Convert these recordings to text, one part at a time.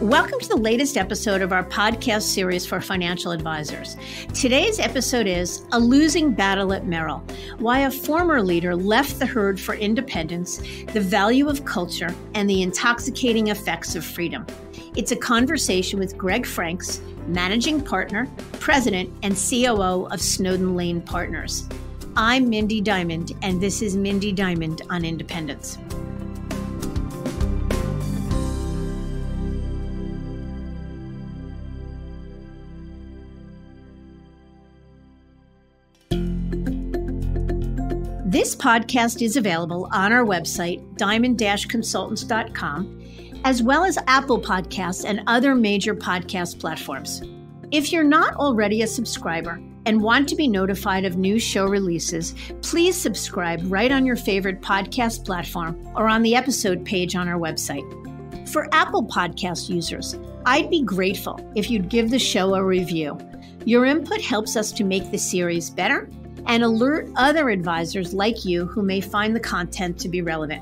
Welcome to the latest episode of our podcast series for financial advisors. Today's episode is A Losing Battle at Merrill, why a former leader left the herd for independence, the value of culture, and the intoxicating effects of freedom. It's a conversation with Greg Franks, managing partner, president, and COO of Snowden Lane Partners. I'm Mindy Diamond, and this is Mindy Diamond on Independence. This podcast is available on our website, diamond-consultants.com, as well as Apple Podcasts and other major podcast platforms. If you're not already a subscriber and want to be notified of new show releases, please subscribe right on your favorite podcast platform or on the episode page on our website. For Apple Podcast users, I'd be grateful if you'd give the show a review. Your input helps us to make the series better and alert other advisors like you who may find the content to be relevant.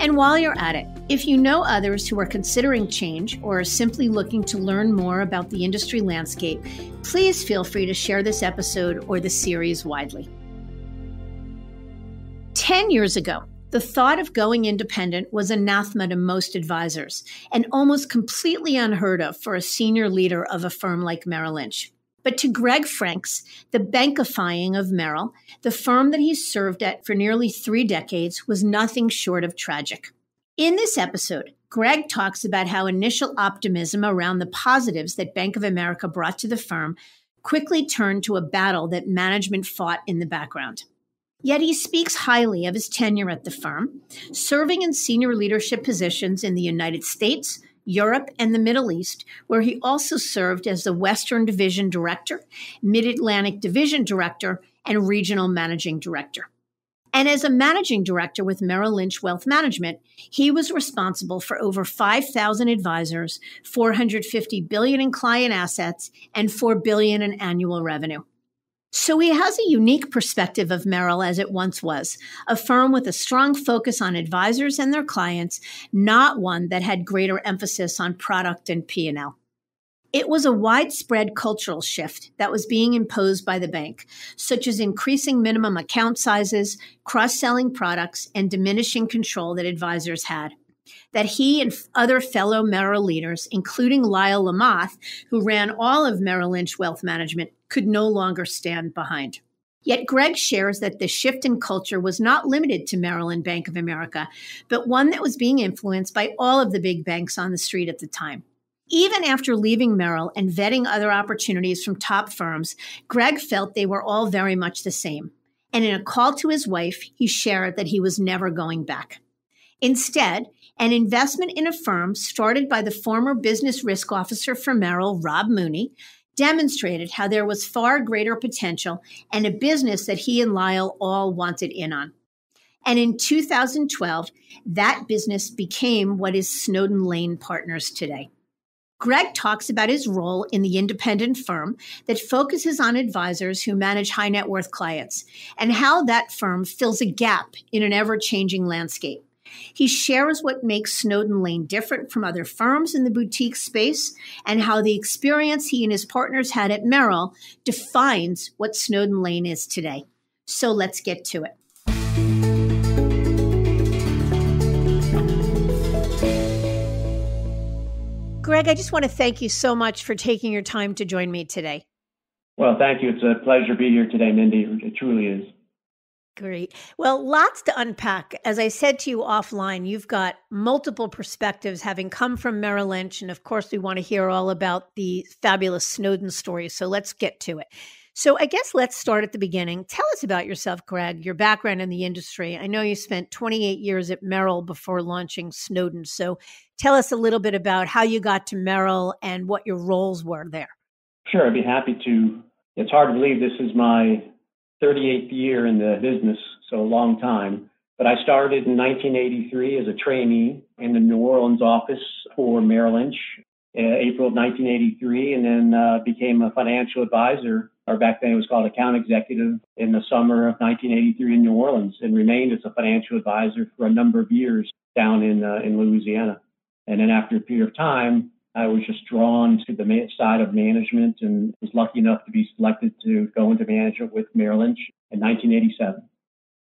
And while you're at it, if you know others who are considering change or are simply looking to learn more about the industry landscape, please feel free to share this episode or the series widely. 10 years ago, the thought of going independent was anathema to most advisors and almost completely unheard of for a senior leader of a firm like Merrill Lynch. But to Greg Franks, the bankifying of Merrill, the firm that he served at for nearly 3 decades, was nothing short of tragic. In this episode, Greg talks about how initial optimism around the positives that Bank of America brought to the firm quickly turned to a battle that management fought in the background. Yet he speaks highly of his tenure at the firm, serving in senior leadership positions in the United States, Europe, and the Middle East, where he also served as the Western Division Director, Mid-Atlantic Division Director, and Regional Managing Director. And as a Managing Director with Merrill Lynch Wealth Management, he was responsible for over 5,000 advisors, $450 billion in client assets, and $4 billion in annual revenue. So he has a unique perspective of Merrill as it once was, a firm with a strong focus on advisors and their clients, not one that had greater emphasis on product and P&L. It was a widespread cultural shift that was being imposed by the bank, such as increasing minimum account sizes, cross-selling products, and diminishing control that advisors had, that he and other fellow Merrill leaders, including Lyle LaMothe, who ran all of Merrill Lynch Wealth Management, could no longer stand behind. Yet Greg shares that the shift in culture was not limited to Merrill and Bank of America, but one that was being influenced by all of the big banks on the street at the time. Even after leaving Merrill and vetting other opportunities from top firms, Greg felt they were all very much the same. And in a call to his wife, he shared that he was never going back. Instead, an investment in a firm started by the former business risk officer for Merrill, Rob Mooney, demonstrated how there was far greater potential and a business that he and Lyle all wanted in on. And in 2012, that business became what is Snowden Lane Partners today. Greg talks about his role in the independent firm that focuses on advisors who manage high net worth clients and how that firm fills a gap in an ever-changing landscape. He shares what makes Snowden Lane different from other firms in the boutique space and how the experience he and his partners had at Merrill defines what Snowden Lane is today. So let's get to it. Greg, I just want to thank you so much for taking your time to join me today. Well, thank you. It's a pleasure to be here today, Mindy. It truly is. Great. Well, lots to unpack. As I said to you offline, you've got multiple perspectives having come from Merrill Lynch. And of course, we want to hear all about the fabulous Snowden story. So let's get to it. So I guess let's start at the beginning. Tell us about yourself, Greg, your background in the industry. I know you spent 28 years at Merrill before launching Snowden. So tell us a little bit about how you got to Merrill and what your roles were there. Sure, I'd be happy to. It's hard to believe this is my 38th year in the business, so a long time. But I started in 1983 as a trainee in the New Orleans office for Merrill Lynch, April of 1983, and then became a financial advisor or back then it was called account executive, in the summer of 1983 in New Orleans, and remained as a financial advisor for a number of years down in Louisiana. And then after a period of time, I was just drawn to the side of management and was lucky enough to be selected to go into management with Merrill Lynch in 1987.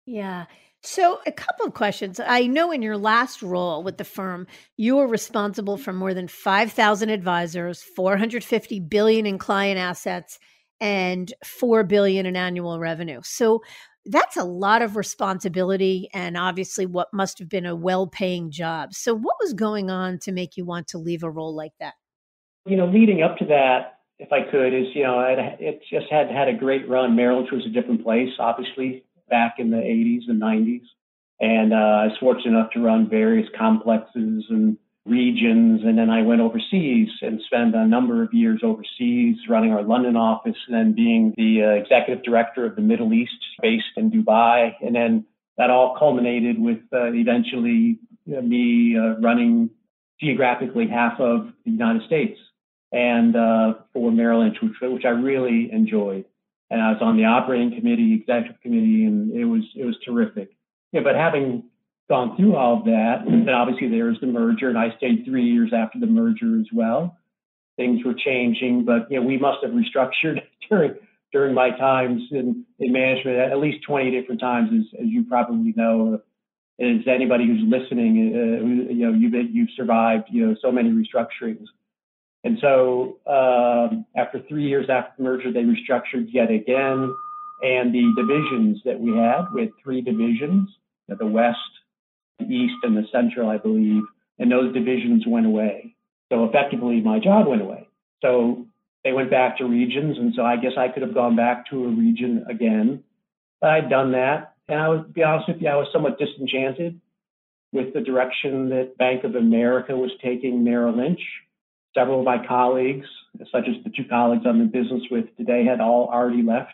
Yeah. So a couple of questions. I know in your last role with the firm, you were responsible for more than 5,000 advisors, $450 billion in client assets, and $4 billion in annual revenue. So that's a lot of responsibility and obviously what must have been a well-paying job. So what was going on to make you want to leave a role like that? You know, leading up to that, if I could, is, you know, it just had a great run. Merrill Lynch was a different place, obviously, back in the 80s and 90s. And I was fortunate enough to run various complexes and regions. And then I went overseas and spent a number of years overseas running our London office, and then being the executive director of the Middle East based in Dubai. And then that all culminated with eventually me running geographically half of the United States and for Merrill Lynch, which I really enjoyed. And I was on the operating committee, executive committee, and it was terrific. Yeah, but having gone through all of that, and obviously there was the merger, and I stayed 3 years after the merger as well. Things were changing, but we must have restructured during my times in management at least 20 different times, as you probably know. As anybody who's listening, you've survived so many restructurings. And so after 3 years after the merger, they restructured yet again. And the divisions that we had three divisions, the West, the East, and the Central, I believe. And those divisions went away. So effectively, my job went away. So they went back to regions. And so I guess I could have gone back to a region again. But I'd done that. And I would be honest with you, I was somewhat disenchanted with the direction that Bank of America was taking Merrill Lynch. Several of my colleagues, such as the two colleagues I'm in business with today, had all already left.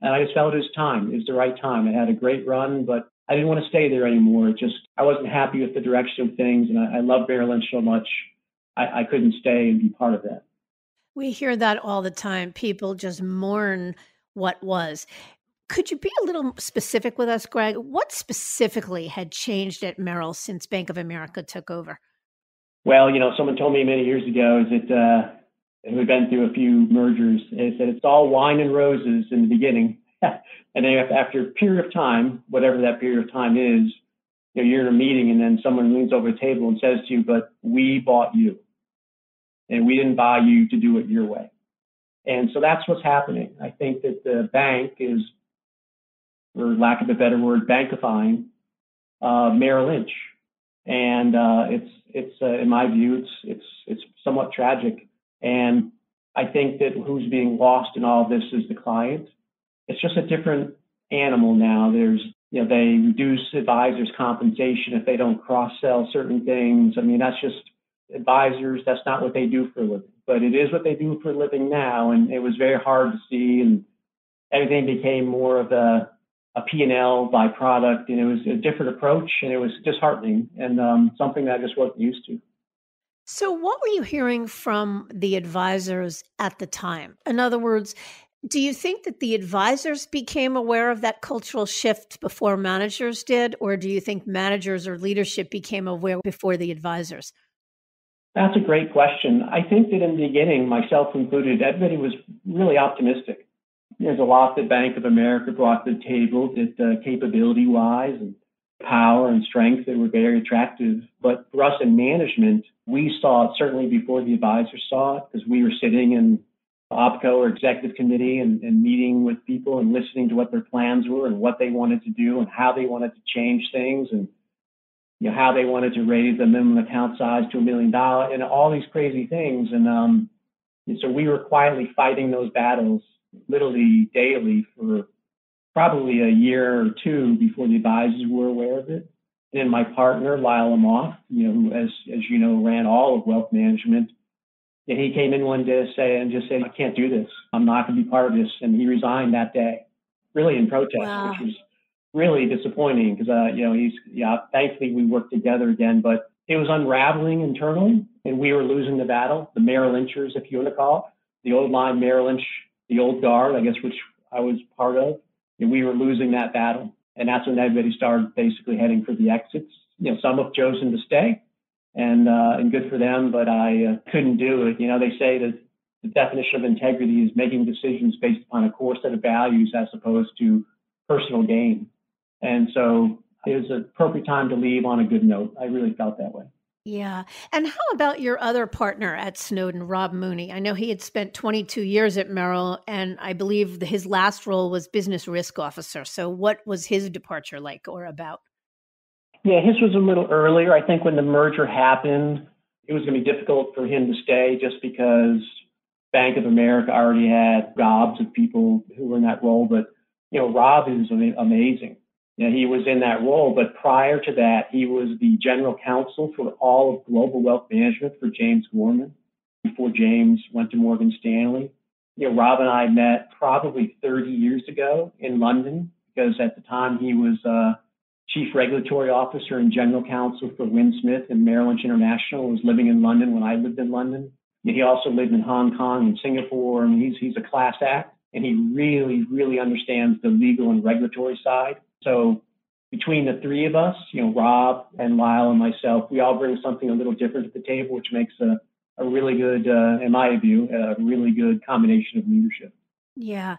And I just felt it was time. It was the right time. It had a great run, but I didn't want to stay there anymore. I wasn't happy with the direction of things. And I love Merrill Lynch so much, I couldn't stay and be part of that. We hear that all the time. People just mourn what was. Could you be a little specific with us, Greg? What specifically had changed at Merrill since Bank of America took over? Well, someone told me many years ago is that we've been through a few mergers. They said it's all wine and roses in the beginning, and then after a period of time, whatever that period of time is, you're in a meeting, and then someone leans over the table and says to you, "But we bought you, and we didn't buy you to do it your way." And so that's what's happening. I think that the bank is, for lack of a better word, bankifying Merrill Lynch. And it's in my view, it's somewhat tragic. And I think that who's being lost in all of this is the client. It's just a different animal now. There's, they reduce advisors' compensation if they don't cross-sell certain things. I mean, that's just advisors. That's not what they do for a living. But it is what they do for a living now. And it was very hard to see. And everything became more of a P&L by product, and it was a different approach, and it was disheartening and something that I just wasn't used to. So what were you hearing from the advisors at the time? In other words, do you think that the advisors became aware of that cultural shift before managers did, or do you think managers or leadership became aware before the advisors? That's a great question. I think that in the beginning, myself included, everybody was really optimistic. There's a lot that Bank of America brought to the table that capability-wise and power and strength that were very attractive. But for us in management, we saw it certainly before the advisors saw it, because we were sitting in OPCO or executive committee and meeting with people and listening to what their plans were and what they wanted to do and how they wanted to change things and how they wanted to raise the minimum account size to $1 million and all these crazy things. And so we were quietly fighting those battles literally daily for probably a year or two before the advisors were aware of it. And then my partner, Lyle LaMothe, who, as you know, ran all of wealth management, and he came in one day and just said, "I can't do this. I'm not going to be part of this." And he resigned that day, really in protest, wow. Which was really disappointing because, thankfully we worked together again, but it was unraveling internally and we were losing the battle, the Merrill Lynchers, if you want to call it, the old line Merrill Lynch the old guard, I guess, which I was part of, and we were losing that battle. And that's when everybody started basically heading for the exits. You know, some have chosen to stay, and good for them, but I couldn't do it. You know, they say that the definition of integrity is making decisions based upon a core set of values as opposed to personal gain. And so it was an appropriate time to leave on a good note. I really felt that way. Yeah. And how about your other partner at Snowden, Rob Mooney? I know he had spent 22 years at Merrill, and I believe his last role was business risk officer. So what was his departure like or about? Yeah, his was a little earlier. I think when the merger happened, it was going to be difficult for him to stay just because Bank of America already had gobs of people who were in that role. But, you know, Rob is amazing. You know, he was in that role, but prior to that, he was the general counsel for all of global wealth management for James Gorman before James went to Morgan Stanley. You know, Rob and I met probably 30 years ago in London because at the time he was chief regulatory officer and general counsel for Winsmith and Merrill Lynch International. He was living in London when I lived in London. He also lived in Hong Kong and Singapore. I mean, he's a class act, and he really, really understands the legal and regulatory side. So between the three of us, you know, Rob and Lyle and myself, we all bring something a little different to the table, which makes a really good, in my view, a really good combination of leadership. Yeah.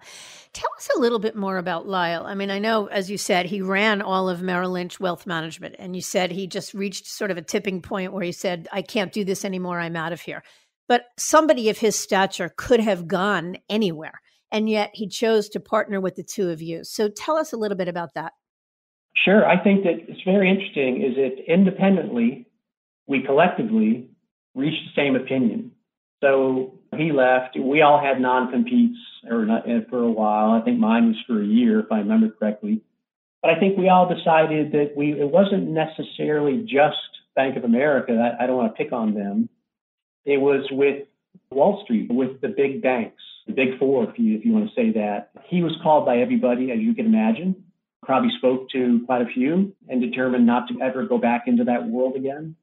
Tell us a little bit more about Lyle. I mean, I know, as you said, he ran all of Merrill Lynch Wealth Management, and you said he just reached sort of a tipping point where he said, I can't do this anymore. I'm out of here. But somebody of his stature could have gone anywhere. And yet he chose to partner with the two of you. So tell us a little bit about that. Sure. I think that it's very interesting is that independently, we collectively reached the same opinion. So he left. We all had non-competes for a while. I think mine was for a year, if I remember correctly. But I think we all decided that it wasn't necessarily just Bank of America. I don't want to pick on them. It was with Wall Street, with the big banks. The big four, if you want to say that. He was called by everybody, as you can imagine, probably spoke to quite a few and determined not to ever go back into that world again.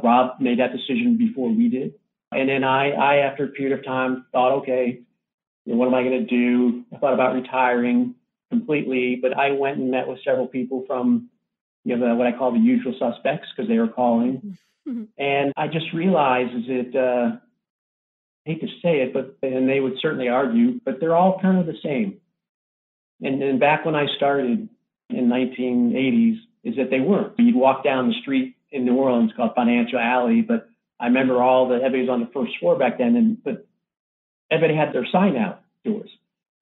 Rob made that decision before we did. And then I after a period of time, thought, okay, what am I going to do? I thought about retiring completely, but I went and met with several people from what I call the usual suspects because they were calling. Mm-hmm. And I just realized is that... I hate to say it, but they would certainly argue, but they're all kind of the same. And then back when I started in 1980s, is that they weren't. You'd walk down the street in New Orleans called Financial Alley, but I remember everybody was on the first floor back then, but everybody had their sign-out doors.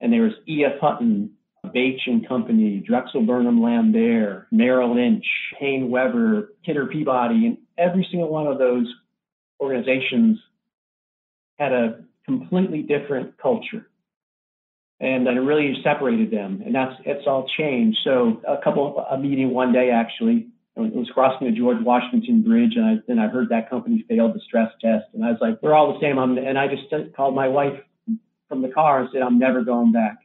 And there was E.F. Hutton, Bache & Company, Drexel Burnham Lambert, Merrill Lynch, Payne Weber, Kidder Peabody, and every single one of those organizations had a completely different culture, and it really separated them. And it's all changed. So a meeting one day, actually, it was crossing the George Washington Bridge, and I heard that company failed the stress test. And I was like, we're all the same. And I just called my wife from the car and said, I'm never going back.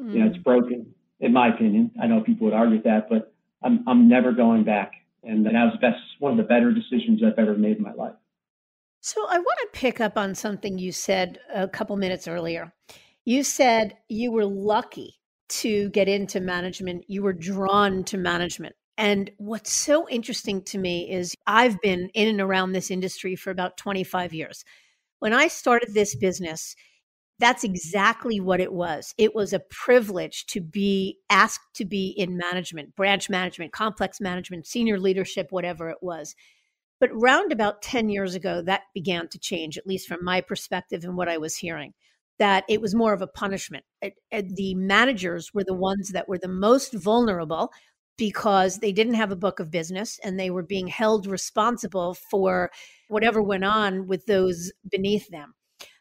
Mm. You know, it's broken, in my opinion. I know people would argue that, but I'm never going back. And that was one of the better decisions I've ever made in my life. So I want to pick up on something you said a couple minutes earlier. You said you were lucky to get into management. You were drawn to management. And what's so interesting to me is I've been in and around this industry for about 25 years. When I started this business, that's exactly what it was. It was a privilege to be asked to be in management, branch management, complex management, senior leadership, whatever it was. But round about 10 years ago, that began to change, at least from my perspective and what I was hearing, that it was more of a punishment. The managers were the ones that were the most vulnerable because they didn't have a book of business and they were being held responsible for whatever went on with those beneath them.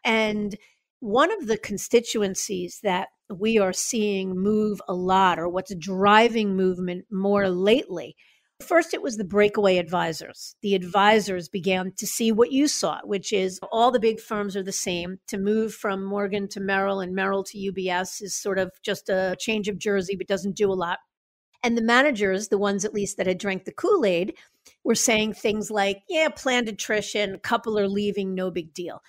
And one of the constituencies that we are seeing move a lot, or what's driving movement more lately, first, it was the breakaway advisors. The advisors began to see what you saw, which is all the big firms are the same. To move from Morgan to Merrill and Merrill to UBS is sort of just a change of jersey, but doesn't do a lot. And the managers, the ones at least that had drank the Kool-Aid, were saying things like, yeah, planned attrition, a couple are leaving, no big deal.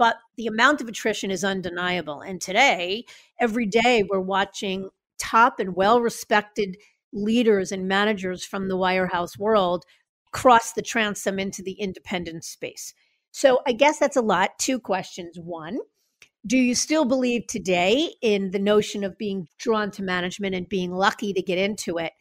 but the amount of attrition is undeniable. And today, every day, we're watching top and well-respected leaders and managers from the wirehouse world cross the transom into the independent space. So I guess that's a lot. Two questions. One, do you still believe today in the notion of being drawn to management and being lucky to get into it?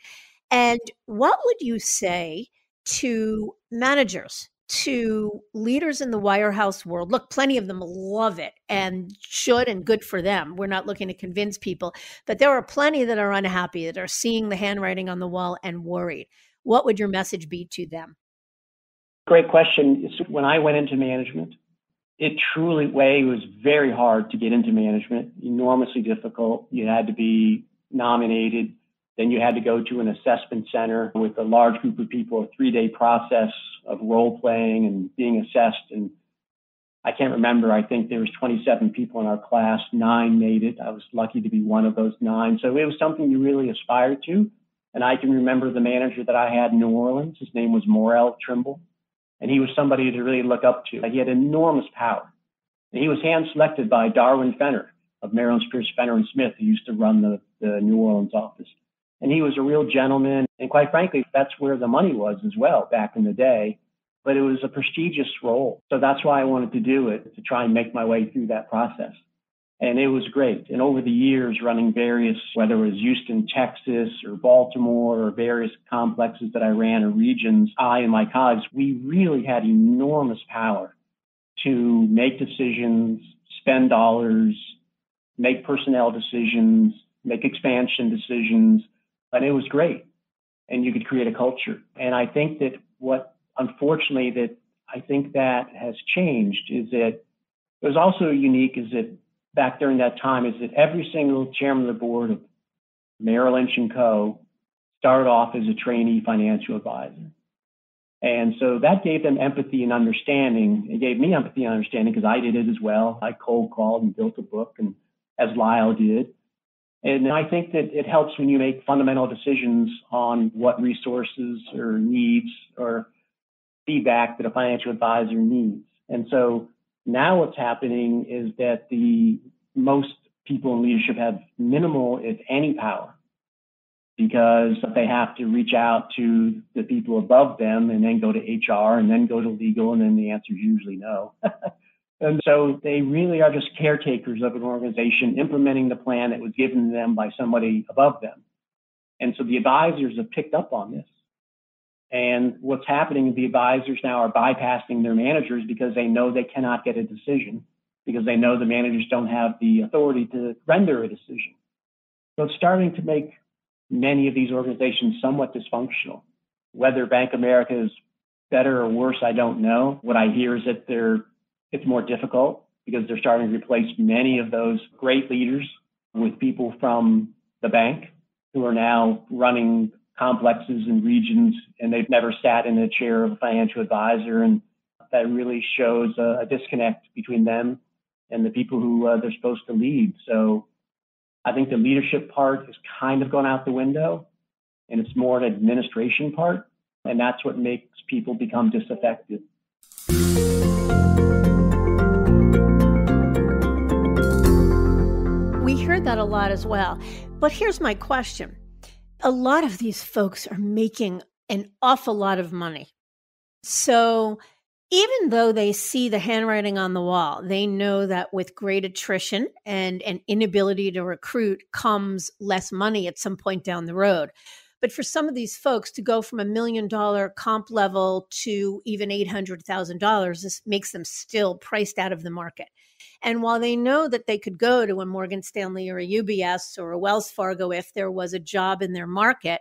And what would you say to managers, to leaders in the wirehouse world? Look, plenty of them love it and should, and good for them. We're not looking to convince people, but there are plenty that are unhappy, that are seeing the handwriting on the wall and worried. What would your message be to them? Great question. When I went into management, it was very hard to get into management, enormously difficult. You had to be nominated. Then you had to go to an assessment center with a large group of people, a 3-day process of role playing and being assessed. And I can't remember, I think there was 27 people in our class, 9 made it. I was lucky to be one of those 9. So it was something you really aspired to. And I can remember the manager that I had in New Orleans. His name was Morel Trimble. And he was somebody to really look up to. He had enormous power. And he was hand-selected by Darwin Fenner of Merrill Lynch, Fenner & Smith, who used to run the New Orleans office. And he was a real gentleman. And quite frankly, that's where the money was as well back in the day. But it was a prestigious role. So that's why I wanted to do it, to try and make my way through that process. And it was great. And over the years, running various, whether it was Houston, Texas, or Baltimore, or various complexes that I ran or regions, I and my colleagues, we really had enormous power to make decisions, spend dollars, make personnel decisions, make expansion decisions. And it was great. And you could create a culture. And I think that unfortunately, has changed is that it was also unique is that back during that time is that every single chairman of the board of Merrill Lynch & Co. started off as a trainee financial advisor. And so that gave them empathy and understanding. It gave me empathy and understanding because I did it as well. I cold called and built a book, and as Lyle did. And I think that it helps when you make fundamental decisions on what resources or needs or feedback that a financial advisor needs. And so now what's happening is that most people in leadership have minimal, if any, power because they have to reach out to the people above them and then go to HR and then go to legal, and then the answer is usually no. And so they really are just caretakers of an organization implementing the plan that was given to them by somebody above them. And so the advisors have picked up on this. And what's happening is the advisors now are bypassing their managers because they know they cannot get a decision because they know the managers don't have the authority to render a decision. So it's starting to make many of these organizations somewhat dysfunctional. Whether Bank of America is better or worse, I don't know. What I hear is that it's more difficult because they're starting to replace many of those great leaders with people from the bank who are now running complexes and regions, and they've never sat in a chair of a financial advisor. And that really shows a disconnect between them and the people who they're supposed to lead. So I think the leadership part has kind of gone out the window, and it's more an administration part. And that's what makes people become disaffected. We heard that a lot as well. But here's my question. A lot of these folks are making an awful lot of money. So even though they see the handwriting on the wall, they know that with great attrition and an inability to recruit comes less money at some point down the road. But for some of these folks to go from $1 million comp level to even $800,000, this makes them still priced out of the market. And while they know that they could go to a Morgan Stanley or a UBS or a Wells Fargo if there was a job in their market,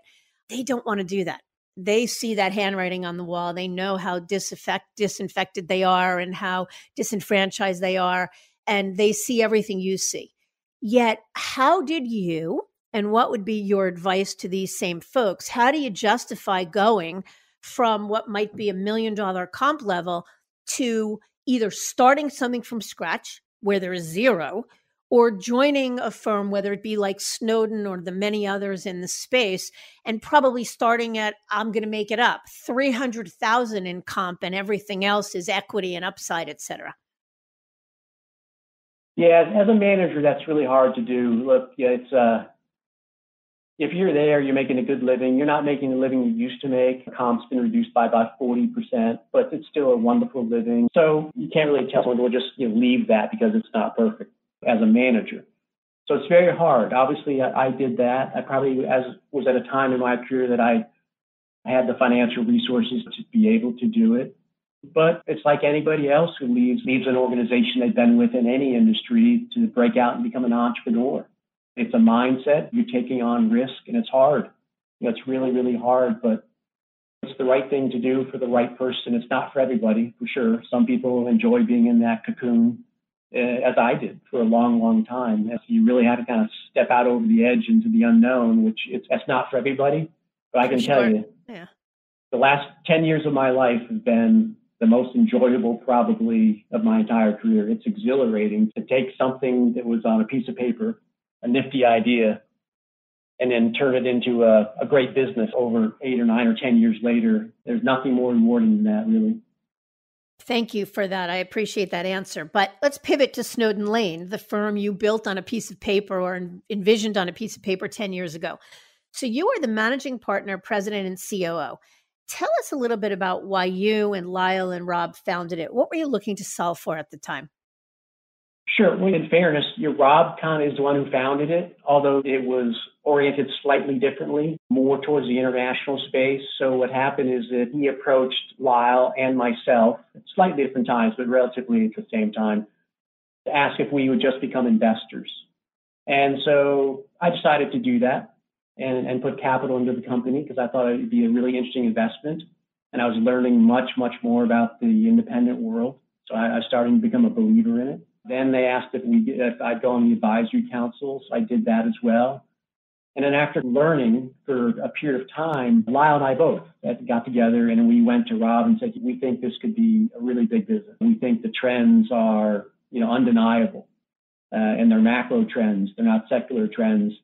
they don't want to do that. They see that handwriting on the wall. They know how disinfected they are and how disenfranchised they are. And they see everything you see. Yet, how did you, and what would be your advice to these same folks? How do you justify going from what might be $1 million comp level to either starting something from scratch where there is zero, or joining a firm, whether it be like Snowden or the many others in the space, and probably starting at, I'm going to make it up, $300,000 in comp and everything else is equity and upside, et cetera? Yeah, as a manager, that's really hard to do. Look, yeah, it's if you're there, you're making a good living. You're not making the living you used to make. The comp's been reduced by about 40%, but it's still a wonderful living. So you can't really tell someone to just leave that because it's not perfect as a manager. So it's very hard. Obviously, I did that. I probably was at a time in my career that I had the financial resources to be able to do it. But it's like anybody else who leaves an organization they've been with in any industry to break out and become an entrepreneur. It's a mindset. You're taking on risk, and it's hard. It's really, really hard, but it's the right thing to do for the right person. It's not for everybody, for sure. Some people enjoy being in that cocoon, as I did for a long, long time. So you really have to kind of step out over the edge into the unknown, which that's not for everybody. But I can tell you, yeah, the last 10 years of my life have been the most enjoyable probably of my entire career. It's exhilarating to take something that was on a piece of paper, a nifty idea, and then turn it into a great business over 8 or 9 or 10 years later. There's nothing more rewarding than that, really. Thank you for that. I appreciate that answer. But let's pivot to Snowden Lane, the firm you built on a piece of paper or envisioned on a piece of paper 10 years ago. So you are the managing partner, president, and COO. Tell us a little bit about why you and Lyle and Rob founded it. What were you looking to solve for at the time? Sure. Well, in fairness, Rob Kahn is the one who founded it, although it was oriented slightly differently, more towards the international space. So what happened is that he approached Lyle and myself at slightly different times, but relatively at the same time, to ask if we would just become investors. And so I decided to do that and put capital into the company because I thought it would be a really interesting investment. And I was learning much, much more about the independent world. So I started to become a believer in it. Then they asked if I'd go on the advisory councils. I did that as well. And then after learning for a period of time, Lyle and I both got together and we went to Rob and said, we think this could be a really big business. We think the trends are undeniable and they're macro trends. They're not secular trends.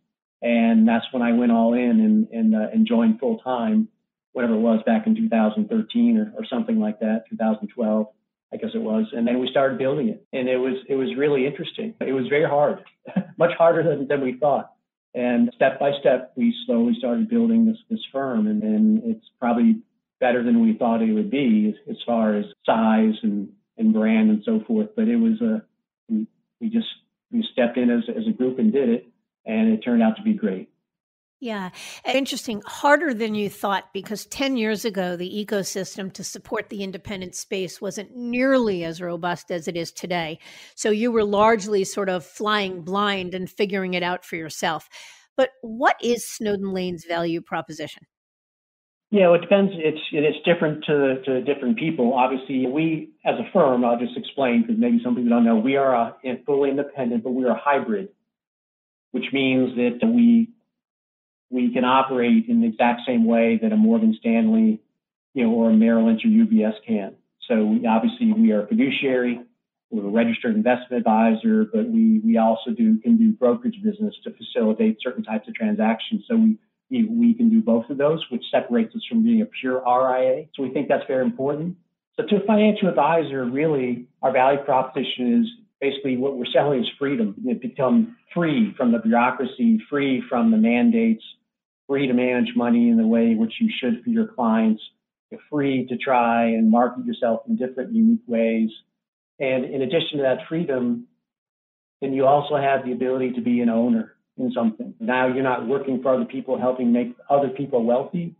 And that's when I went all in and joined full time, whatever it was back in 2013 or something like that, 2012, I guess it was. And then we started building it. And it was really interesting. It was very hard, much harder than we thought. And step by step, we slowly started building this firm. And then it's probably better than we thought it would be as far as size and brand and so forth. But it was we stepped in as a group and did it. And it turned out to be great. Yeah. Interesting. Harder than you thought, because 10 years ago, the ecosystem to support the independent space wasn't nearly as robust as it is today. So you were largely sort of flying blind and figuring it out for yourself. But what is Snowden Lane's value proposition? Yeah, well, it depends. It's different to different people. Obviously, we as a firm, I'll just explain, because maybe some people don't know, we are fully independent, but we are a hybrid, which means that we can operate in the exact same way that a Morgan Stanley, or a Merrill Lynch or UBS can. So we are a fiduciary, we're a registered investment advisor, but we also can do brokerage business to facilitate certain types of transactions. So we can do both of those, which separates us from being a pure RIA. So we think that's very important. So to a financial advisor, really, our value proposition is basically what we're selling is freedom. You become free from the bureaucracy, free from the mandates, free to manage money in the way which you should for your clients. You're free to try and market yourself in different, unique ways. And in addition to that freedom, then you also have the ability to be an owner in something. Now you're not working for other people, helping make other people wealthy.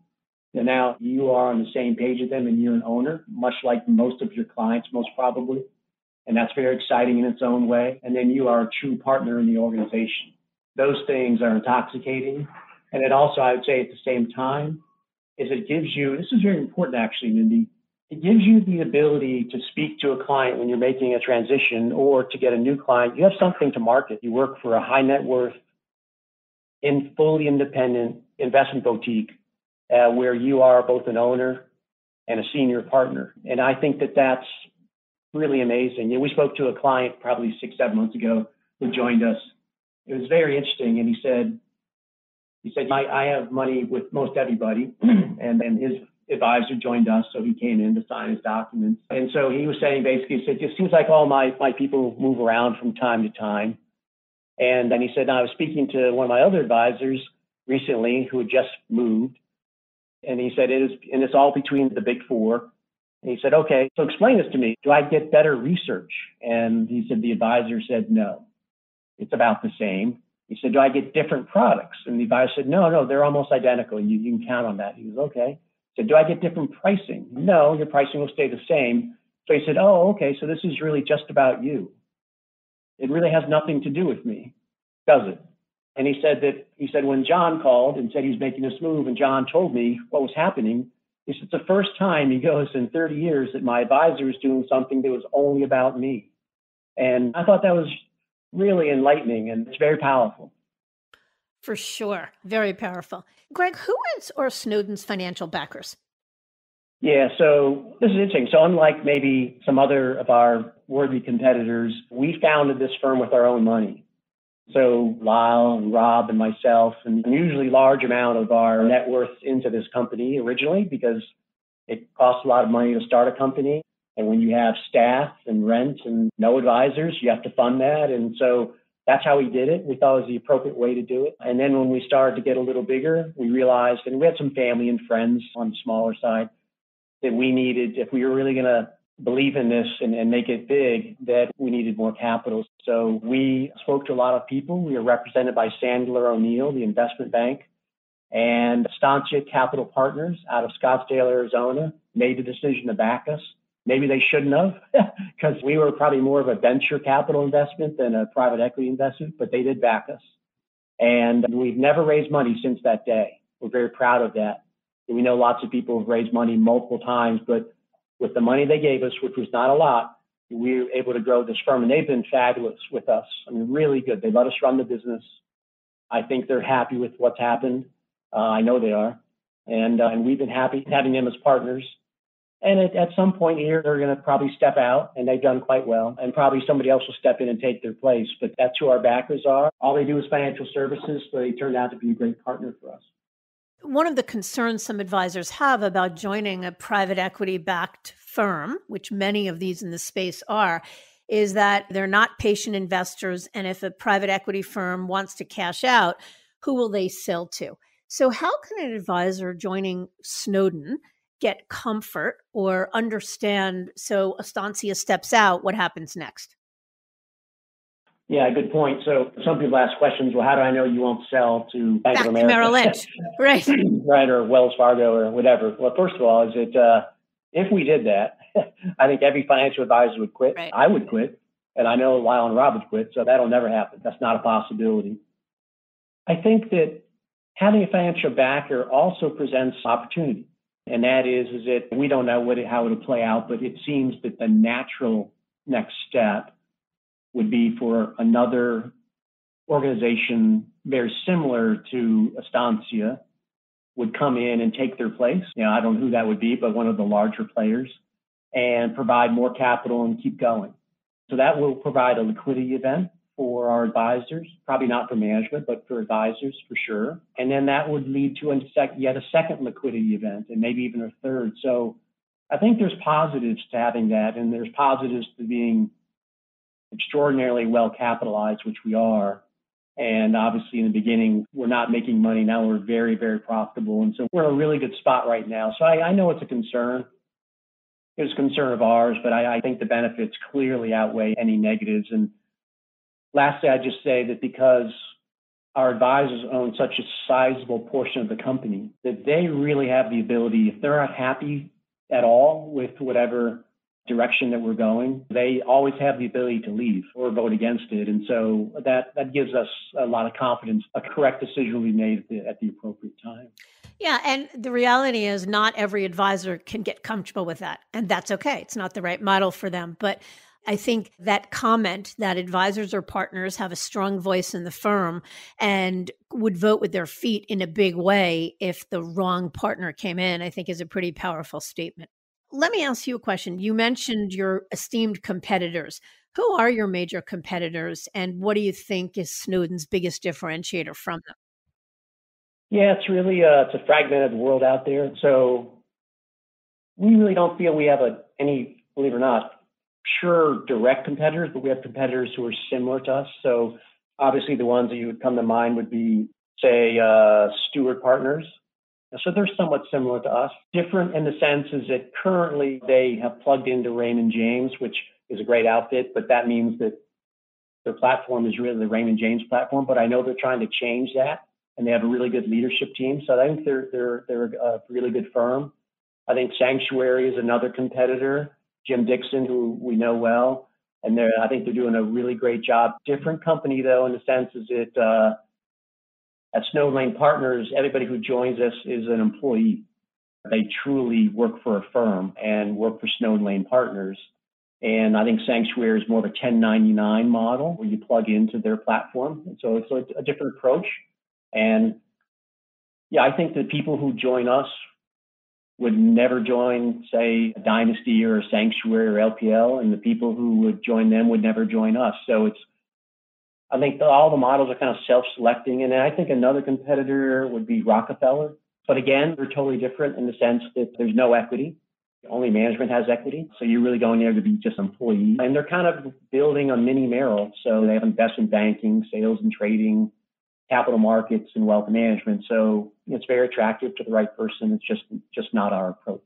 And now you are on the same page as them and you're an owner, much like most of your clients, most probably. And that's very exciting in its own way. And then you are a true partner in the organization. Those things are intoxicating. And it also, I would say at the same time, is it gives you, this is very important actually, Mindy, it gives you the ability to speak to a client when you're making a transition or to get a new client. You have something to market. You work for a high net worth, fully independent investment boutique where you are both an owner and a senior partner. And I think that that's really amazing. We spoke to a client probably 6-7 months ago who joined us. It was very interesting. And he said, I have money with most everybody. And his advisor joined us, so he came in to sign his documents. And so he was saying, basically, he said, it seems like all my people move around from time to time. And then he said, I was speaking to one of my other advisors recently who had just moved. And he said, it's all between the big four. And he said, okay, so explain this to me. Do I get better research? And he said, the advisor said, no, it's about the same. He said, do I get different products? And the advisor said, no, they're almost identical. You can count on that. He goes, okay. He said, do I get different pricing? No, your pricing will stay the same. So he said, oh, okay, so this is really just about you. It really has nothing to do with me, does it? And he said, when John called and said he was making this move and John told me what was happening, he said, it's the first time, he goes, in 30 years that my advisor is doing something that was only about me. And I thought that was really enlightening, and it's very powerful. For sure. Very powerful. Greg, who is Orr Snowden's financial backers? Yeah, so this is interesting. So unlike maybe some other of our worthy competitors, we founded this firm with our own money. So Lyle and Rob and myself, and an unusually large amount of our net worth into this company originally, because it costs a lot of money to start a company. And when you have staff and rent and no advisors, you have to fund that. And so that's how we did it. We thought it was the appropriate way to do it. And then when we started to get a little bigger, we realized, and we had some family and friends on the smaller side, that we needed, if we were really going to believe in this and make it big, that we needed more capital. So we spoke to a lot of people. We were represented by Sandler O'Neill, the investment bank, and Estancia Capital Partners out of Scottsdale, Arizona, made the decision to back us. Maybe they shouldn't have, because we were probably more of a venture capital investment than a private equity investment, but they did back us. And we've never raised money since that day. We're very proud of that. And we know lots of people have raised money multiple times, but with the money they gave us, which was not a lot, we were able to grow this firm. And they've been fabulous with us. I mean, really good. They let us run the business. I think they're happy with what's happened. I know they are. And we've been happy having them as partners. And at some point here, they're going to probably step out, and they've done quite well. And probably somebody else will step in and take their place. But that's who our backers are. All they do is financial services, so they turned out to be a great partner for us. One of the concerns some advisors have about joining a private equity-backed firm, which many of these in the space are, is that they're not patient investors. And if a private equity firm wants to cash out, who will they sell to? So how can an advisor joining Snowden get comfort or understand, so Estancia steps out, what happens next? Yeah, good point. So some people ask questions, well, how do I know you won't sell to Bank of America? Merrill Lynch, right. Right, or Wells Fargo or whatever. Well, first of all, is it if we did that, I think every financial advisor would quit. Right. I would quit, and I know Lyle and Rob would quit, so that'll never happen. That's not a possibility. I think that having a financial backer also presents opportunity. And that is that we don't know how it'll play out, but it seems that the natural next step would be for another organization very similar to Estancia would come in and take their place. You know, I don't know who that would be, but one of the larger players, and provide more capital and keep going. So that will provide a liquidity event for our advisors, probably not for management, but for advisors for sure. And then that would lead to yet a second liquidity event, and maybe even a third. So I think there's positives to having that, and there's positives to being extraordinarily well capitalized, which we are. And obviously in the beginning, we're not making money. Now we're very, very profitable. And so we're in a really good spot right now. So I know it's a concern. It was a concern of ours, but I think the benefits clearly outweigh any negatives. And lastly, I just say that because our advisors own such a sizable portion of the company, that they really have the ability, if they're not happy at all with whatever direction that we're going, they always have the ability to leave or vote against it. And so that gives us a lot of confidence. A correct decision will be made at the appropriate time. Yeah. And the reality is not every advisor can get comfortable with that. And that's okay. It's not the right model for them. But I think that comment that advisors or partners have a strong voice in the firm and would vote with their feet in a big way if the wrong partner came in, I think is a pretty powerful statement. Let me ask you a question. You mentioned your esteemed competitors. Who are your major competitors, and what do you think is Snowden's biggest differentiator from them? Yeah, it's really it's a fragmented world out there. So we really don't feel we have any, believe it or not, sure direct competitors, but we have competitors who are similar to us. So obviously the ones that you would come to mind would be, say, Steward Partners. So they're somewhat similar to us. Different in the sense is that currently they have plugged into Raymond James, which is a great outfit, but that means that their platform is really the Raymond James platform. But I know they're trying to change that, and they have a really good leadership team. So I think they're a really good firm. I think Sanctuary is another competitor, Jim Dixon, who we know well, and I think they're doing a really great job. Different company though, in the sense is it at Snowden Lane Partners, everybody who joins us is an employee. They truly work for a firm and work for Snowden Lane Partners. And I think Sanctuary is more of a 1099 model where you plug into their platform. And so it's a different approach. And yeah, I think the people who join us would never join, say, a Dynasty or a Sanctuary or LPL, and the people who would join them would never join us. So I think all the models are kind of self-selecting. And I think another competitor would be Rockefeller. But again, they're totally different in the sense that there's no equity. Only management has equity. So you're really going there to be just an employee. And they're kind of building a mini Merrill. So they have investment banking, sales and trading, capital markets, and wealth management. So it's very attractive to the right person. It's just not our approach.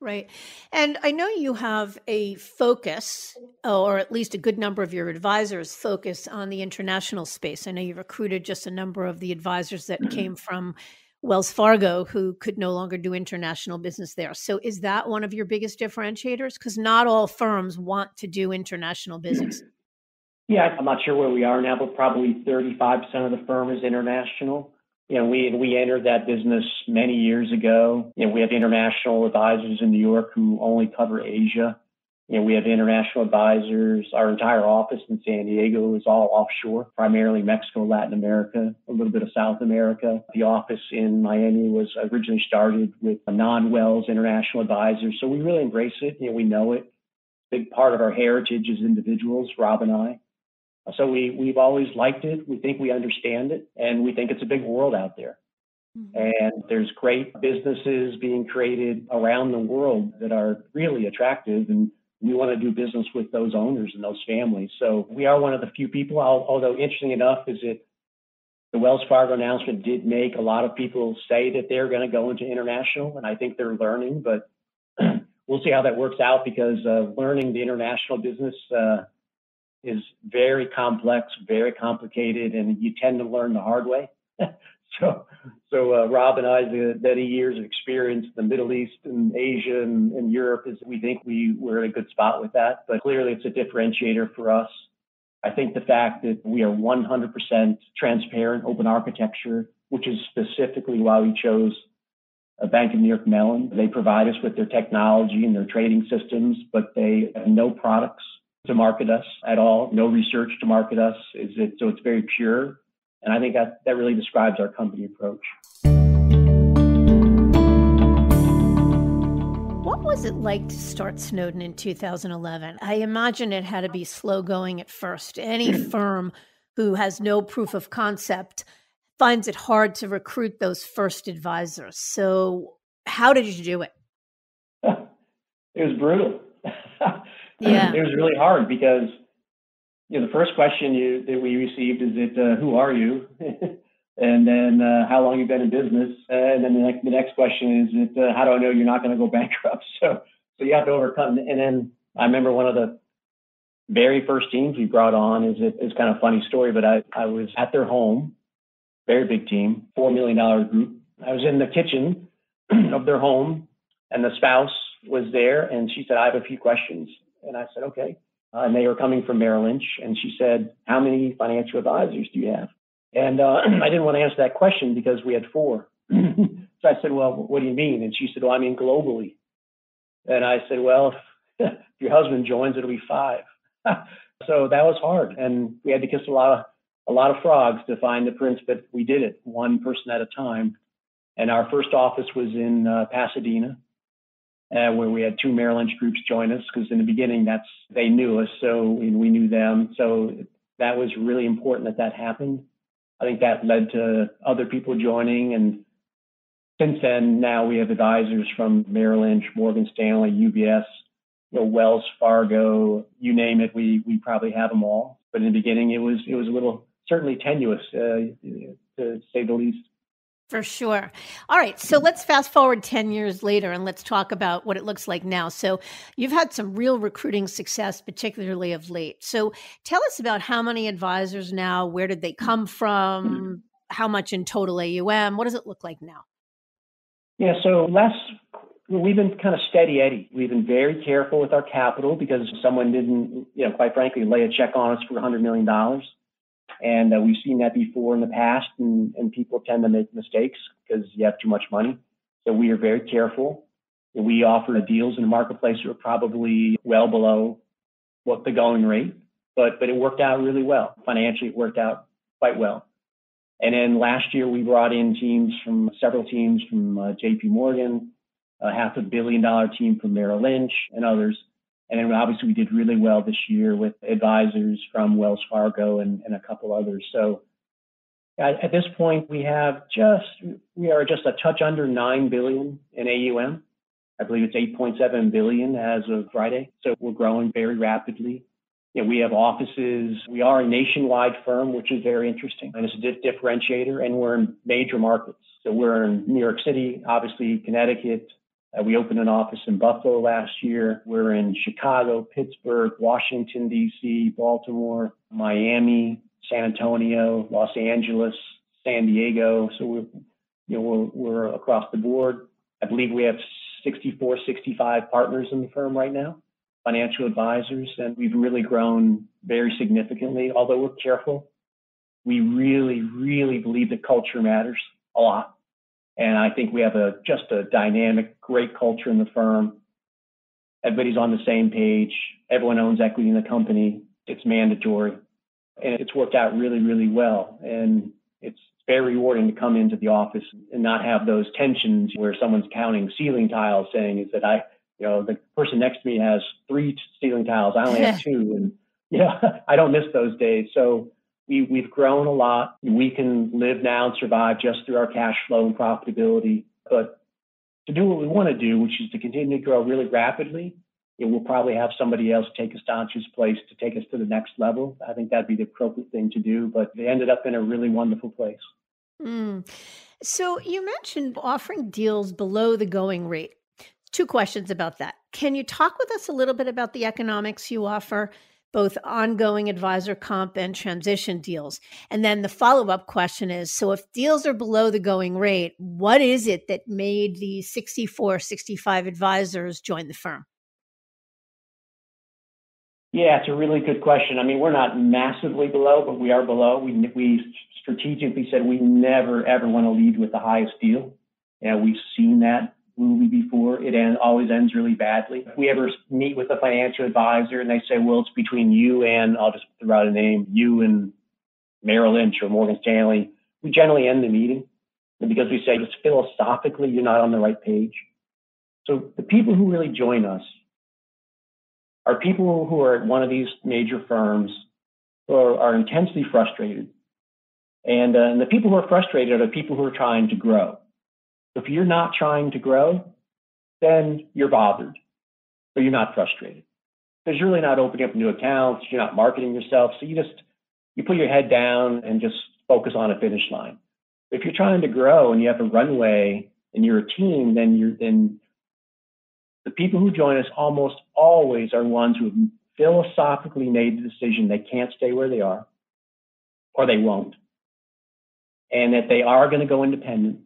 Right. And I know you have a focus, or at least a good number of your advisors focus on the international space. I know you recruited just a number of the advisors that came from Wells Fargo, who could no longer do international business there. So is that one of your biggest differentiators? Because not all firms want to do international business. Yeah, I'm not sure where we are now, but probably 35% of the firm is international. You know, we entered that business many years ago. You know, we have international advisors in New York who only cover Asia. You know, we have international advisors. Our entire office in San Diego is all offshore, primarily Mexico, Latin America, a little bit of South America. The office in Miami was originally started with non-Wells international advisors. So we really embrace it. You know, we know it. Big part of our heritage as individuals, Rob and I. So we've always liked it. We think we understand it, and we think it's a big world out there. Mm-hmm. And there's great businesses being created around the world that are really attractive, and we want to do business with those owners and those families. So we are one of the few people, although interesting enough is that the Wells Fargo announcement did make a lot of people say that they're going to go into international, and I think they're learning, but we'll see how that works out because learning the international business is very complex, very complicated, and you tend to learn the hard way. So Rob and I, the years of experience in the Middle East and Asia and Europe, is we think we're in a good spot with that. But clearly, it's a differentiator for us. I think the fact that we are 100% transparent, open architecture, which is specifically why we chose Bank of New York Mellon. They provide us with their technology and their trading systems, but they have no products to market us at all, no research to market us. So it's very pure. And I think that really describes our company approach. What was it like to start Snowden in 2011? I imagine it had to be slow going at first. Any firm who has no proof of concept finds it hard to recruit those first advisors. So how did you do it? It was brutal. Yeah. It was really hard because, you know, the first question that we received is who are you? And then how long you been in business? And then the next question is how do I know you're not going to go bankrupt? So you have to overcome. And then I remember one of the very first teams we brought on is kind of a funny story, but I was at their home, very big team, $4 million group. I was in the kitchen of their home and the spouse was there and she said, I have a few questions. And I said, okay. And they were coming from Merrill Lynch. And she said, how many financial advisors do you have? And I didn't want to answer that question because we had four. So I said, well, what do you mean? And she said, well, I mean globally. And I said, well, if your husband joins, it'll be five. So that was hard. And we had to kiss a lot of frogs to find the prince, but we did it one person at a time. And our first office was in Pasadena. Where we had two Merrill Lynch groups join us because in the beginning, they knew us, and we knew them. So that was really important that happened. I think that led to other people joining, and Since then, now we have advisors from Merrill Lynch, Morgan Stanley, UBS, Wells Fargo, you name it, we probably have them all. But in the beginning, it was a little certainly tenuous, to say the least. For sure. All right. So let's fast forward 10 years later and let's talk about what it looks like now. So you've had some real recruiting success, particularly of late. So tell us about how many advisors now, where did they come from, how much in total AUM, what does it look like now? Yeah. So we've been kind of steady Eddie. We've been very careful with our capital because someone didn't, quite frankly, lay a check on us for $100 million. And we've seen that before in the past, and people tend to make mistakes because you have too much money. So we are very careful. We offer deals in the marketplace that are probably well below what the going rate, but it worked out really well. Financially, it worked out quite well. And then last year, we brought in several teams from J.P. Morgan, a $500 million team from Merrill Lynch and others. And then obviously we did really well this year with advisors from Wells Fargo and a couple others. So at this point, we are just a touch under $9 billion in AUM. I believe it's $8.7 billion as of Friday. So we're growing very rapidly. We have offices. We are a nationwide firm, which is very interesting. And it's a differentiator, and we're in major markets. So we're in New York City, obviously Connecticut. We opened an office in Buffalo last year. We're in Chicago, Pittsburgh, Washington, D.C., Baltimore, Miami, San Antonio, Los Angeles, San Diego. So we're across the board. I believe we have 64, 65 partners in the firm right now, financial advisors, and we've really grown very significantly, although we're careful. We really, really believe that culture matters a lot. And I think we have just a dynamic, great culture in the firm. Everybody's on the same page. Everyone owns equity in the company. It's mandatory. And it's worked out really, really well. And it's very rewarding to come into the office and not have those tensions where someone's counting ceiling tiles saying is that the person next to me has 3 ceiling tiles. I only have 2. And I don't miss those days. So We've grown a lot. We can live now and survive just through our cash flow and profitability. But to do what we want to do, which is to continue to grow really rapidly, we'll probably have somebody else take Estancia's place to take us to the next level. I think that'd be the appropriate thing to do. But they ended up in a really wonderful place. Mm. So you mentioned offering deals below the going rate. 2 questions about that. Can you talk with us a little bit about the economics you offer, both ongoing advisor comp and transition deals? And then the follow-up question is, so if deals are below the going rate, what is it that made the 64, 65 advisors join the firm? Yeah, it's a really good question. I mean, we're not massively below, but we are below. We strategically said we never, ever want to lead with the highest deal. And we've seen that movie before. It always ends really badly. If we ever meet with a financial advisor and they say, well, it's between you and, I'll just throw out a name, you and Merrill Lynch or Morgan Stanley, we generally end the meeting because we say, just philosophically, you're not on the right page. So the people who really join us are people who are at one of these major firms who are intensely frustrated. And the people who are frustrated are the people who are trying to grow. If you're not trying to grow, then you're bothered, or you're not frustrated because you're really not opening up new accounts. You're not marketing yourself. So you put your head down and just focus on a finish line. If you're trying to grow and you have a runway and you're a team, then the people who join us almost always are ones who have philosophically made the decision they can't stay where they are or they won't, and that they are going to go independent,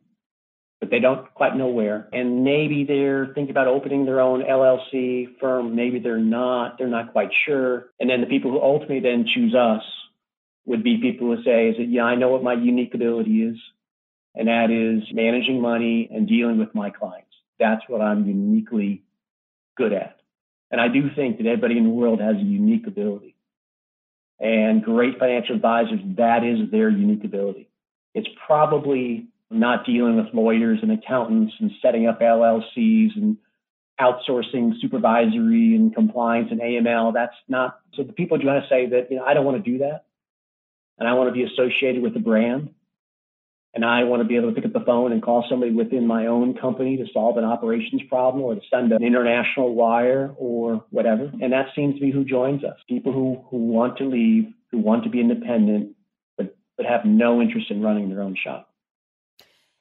but they don't quite know where. And maybe they're thinking about opening their own LLC firm. Maybe they're not quite sure. And then the people who ultimately then choose us would be people who say, I know what my unique ability is, and that is managing money and dealing with my clients. That's what I'm uniquely good at. And I do think that everybody in the world has a unique ability. And great financial advisors, that is their unique ability. It's probably not dealing with lawyers and accountants and setting up LLCs and outsourcing supervisory and compliance and AML. That's not, so the people trying to say that, I don't want to do that and I want to be associated with a brand And I want to be able to pick up the phone and call somebody within my own company to solve an operations problem or to send an international wire or whatever. And that seems to be who joins us. People who want to leave, who want to be independent, but have no interest in running their own shop.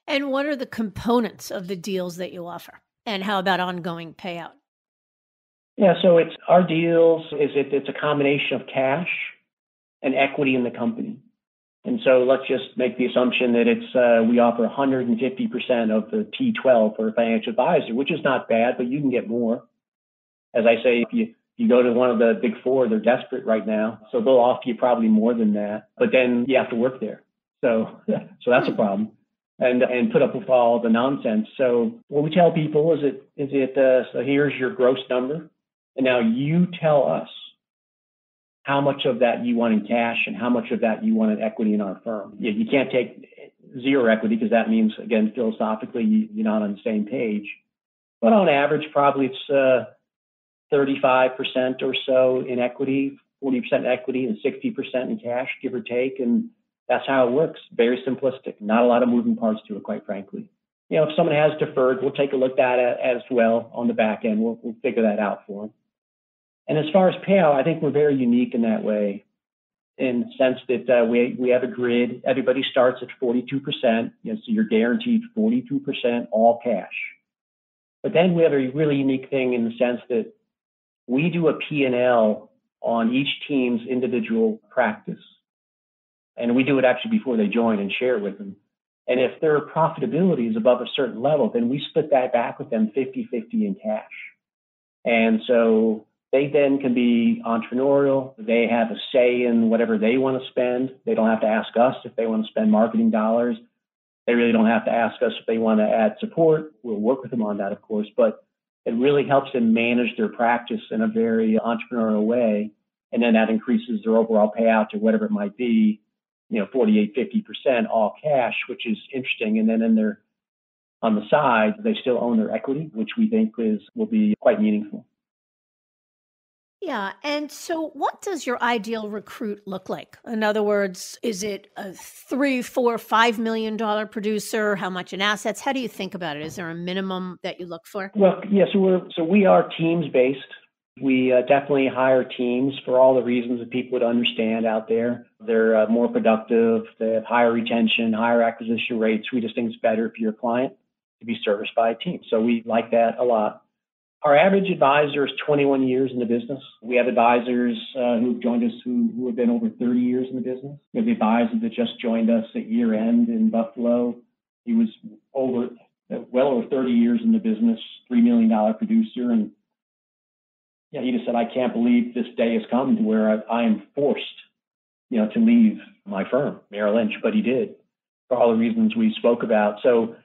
And what are the components of the deals that you offer? And how about ongoing payout? Yeah, so it's our deals, it's a combination of cash and equity in the company. And so let's just make the assumption that it's we offer 150% of the T12 for a financial advisor, which is not bad, but you can get more. As I say, if you go to one of the big four, they're desperate right now. So they'll offer you probably more than that. But then you have to work there. So that's a problem. And put up with all the nonsense. So what we tell people is so here's your gross number. And now you tell us how much of that you want in cash and how much of that you want in equity in our firm. You can't take zero equity because that means, again, philosophically, you're not on the same page. But on average, probably it's 35% or so in equity, 40% in equity, and 60% in cash, give or take. And that's how it works. Very simplistic. Not a lot of moving parts to it, quite frankly. If someone has deferred, we'll take a look at that as well on the back end. We'll figure that out for them. And as far as payout, I think we're very unique in that way, in the sense that we have a grid. Everybody starts at 42%, so you're guaranteed 42% all cash. But then we have a really unique thing in the sense that we do a P&L on each team's individual practice, and we do it actually before they join and share it with them. And if their profitability is above a certain level, then we split that back with them 50-50 in cash, and so they then can be entrepreneurial. They have a say in whatever they want to spend. They don't have to ask us if they want to spend marketing dollars. They really don't have to ask us if they want to add support. We'll work with them on that, of course, but it really helps them manage their practice in a very entrepreneurial way. And then that increases their overall payout to whatever it might be, 48, 50% all cash, which is interesting. And then on the side, they still own their equity, which we think will be quite meaningful. Yeah. And so what does your ideal recruit look like? In other words, is it a $3, $4, $5 million producer? How much in assets? How do you think about it? Is there a minimum that you look for? Well, yes. Yeah, so we are teams based. We definitely hire teams for all the reasons that people would understand out there. They're more productive. They have higher retention, higher acquisition rates. We just think it's better for your client to be serviced by a team. So we like that a lot. Our average advisor is 21 years in the business. We have advisors who've joined us who have been over 30 years in the business. We have the advisor that just joined us at year end in Buffalo. He was well over 30 years in the business, $3 million producer. And yeah, he just said, I can't believe this day has come to where I am forced, to leave my firm, Merrill Lynch, but he did for all the reasons we spoke about. So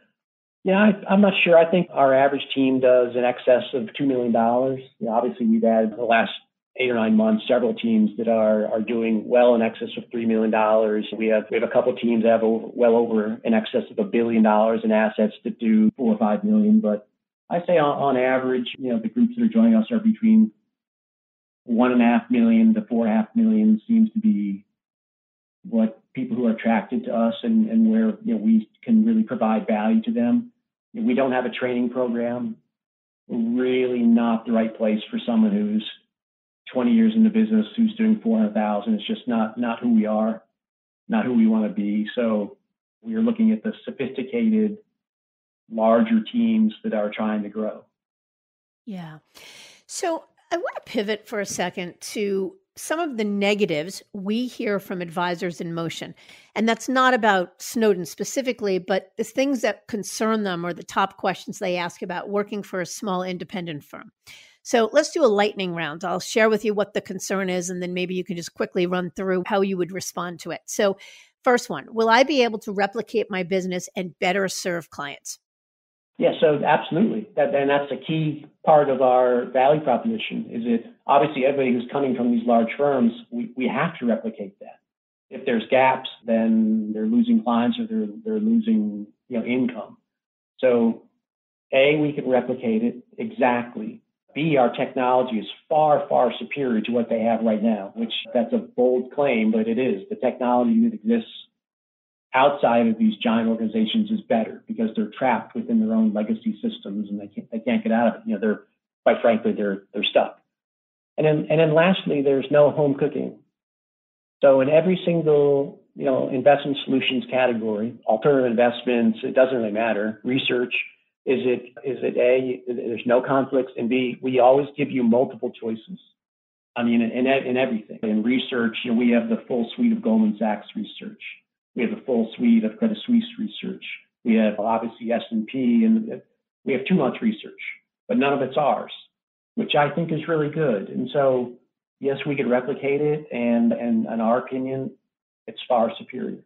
yeah, I'm not sure. I think our average team does in excess of $2 million. Obviously, we've had the last 8 or 9 months several teams that are doing well in excess of $3 million. We have a couple of teams that have well over in excess of $1 billion in assets that do $4 or $5 million. But I say on average, the groups that are joining us are between $1.5 million to $4.5 million seems to be what people who are attracted to us and where we can really provide value to them. We don't have a training program. We're really not the right place for someone who's 20 years in the business, who's doing 400,000. It's just not who we are, not who we want to be. So we are looking at the sophisticated, larger teams that are trying to grow. Yeah. So I want to pivot for a second to some of the negatives we hear from advisors in motion. And that's not about Snowden specifically, but the things that concern them are the top questions they ask about working for a small independent firm. So let's do a lightning round. I'll share with you what the concern is, and then maybe you can just quickly run through how you would respond to it. So first one, will I be able to replicate my business and better serve clients? Yeah, so absolutely. And that's a key part of our value proposition is that obviously everybody who's coming from these large firms, we have to replicate that. If there's gaps, then they're losing clients or they're losing income. So A, we can replicate it exactly. B, our technology is far, far superior to what they have right now, which that's a bold claim, but it is. The technology that exists outside of these giant organizations is better because they're trapped within their own legacy systems and they can't get out of it. You know, they're, quite frankly, they're stuck. And then lastly, there's no home cooking. So in every single, you know, investment solutions category, alternative investments, it doesn't really matter. Research, is it A, there's no conflicts, and B, we always give you multiple choices. I mean, in everything. In research, you know, we have the full suite of Goldman Sachs research. We have the full suite of Credit Suisse research. We have obviously S&P, and we have too much research, but none of it's ours, which I think is really good. And so, yes, we could replicate it, and in our opinion, it's far superior.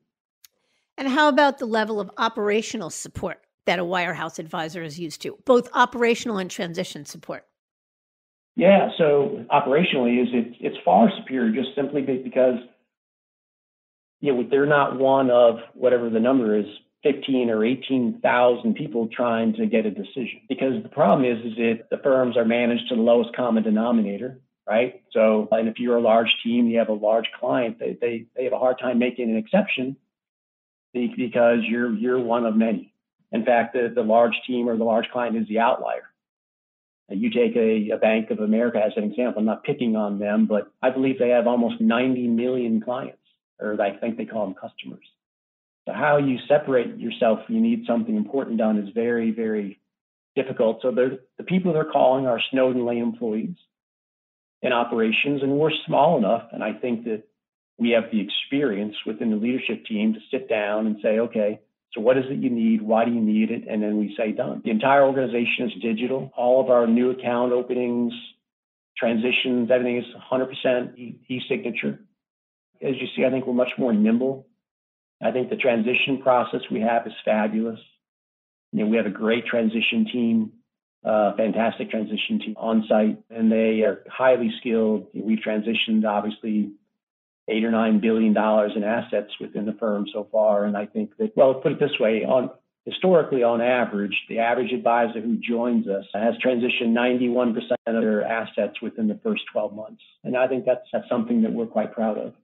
And how about the level of operational support that a wirehouse advisor is used to, both operational and transition support? Yeah, so operationally, it's far superior just simply because, you know, they're not one of whatever the number is, 15 or 18,000 people trying to get a decision. Because the problem is that the firms are managed to the lowest common denominator, right? So, and if you're a large team, you have a large client, they have a hard time making an exception because you're one of many. In fact, the large team or the large client is the outlier. You take a Bank of America as an example. I'm not picking on them, but I believe they have almost 90 million clients, or I think they call them customers. So how you separate yourself, you need something important done, is very, very difficult. So the people they're calling are Snowden Lane employees in operations, and we're small enough, and I think that we have the experience within the leadership team to sit down and say, okay, so what is it you need? Why do you need it? And then we say done. The entire organization is digital. All of our new account openings, transitions, everything is 100% e-signature. As you see, I think we're much more nimble. I think the transition process we have is fabulous. You know, we have a great transition team, fantastic transition team on site, and they are highly skilled. We've transitioned, obviously, $8 or $9 billion in assets within the firm so far. And I think that, well, put it this way, historically, on average, the average advisor who joins us has transitioned 91% of their assets within the first 12 months. And I think that's something that we're quite proud of.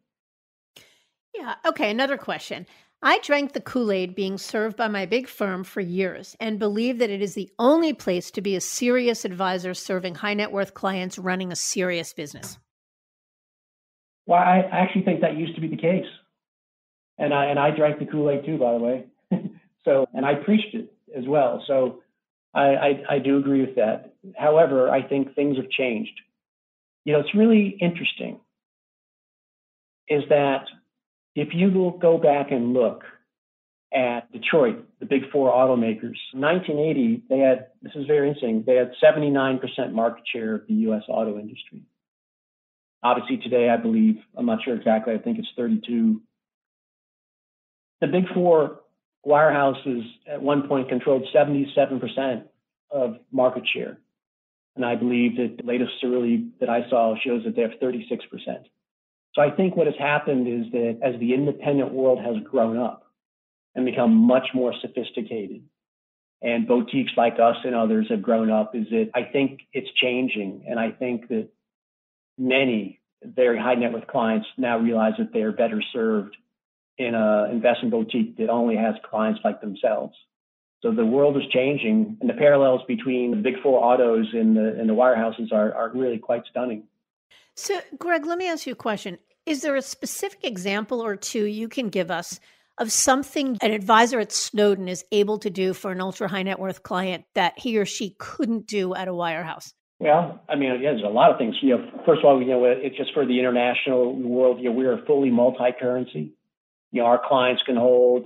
Yeah. Okay. Another question. I drank the Kool-Aid being served by my big firm for years and believe that it is the only place to be a serious advisor serving high net worth clients running a serious business. Well, I actually think that used to be the case. And I drank the Kool-Aid too, by the way. So, and I preached it as well. So I do agree with that. However, I think things have changed. You know, it's really interesting is that if you will go back and look at Detroit, the big four automakers, in 1980, they had, this is very interesting, they had 79% market share of the U.S. auto industry. Obviously today, I believe, I'm not sure exactly, I think it's 32. The big four wirehouses at one point controlled 77% of market share. And I believe that the latest survey that I saw shows that they have 36%. So I think what has happened is that as the independent world has grown up and become much more sophisticated, and boutiques like us and others have grown up, is that I think it's changing. And I think that many very high net worth clients now realize that they are better served in an investment boutique that only has clients like themselves. So the world is changing, and the parallels between the big four autos and the wirehouses are really quite stunning. So, Greg, let me ask you a question. Is there a specific example or two you can give us of something an advisor at Snowden is able to do for an ultra high net worth client that he or she couldn't do at a wirehouse? Well, I mean, yeah, there's a lot of things. You know, first of all, you know, it's just for the international world. You know, we are fully multi-currency. You know, our clients can hold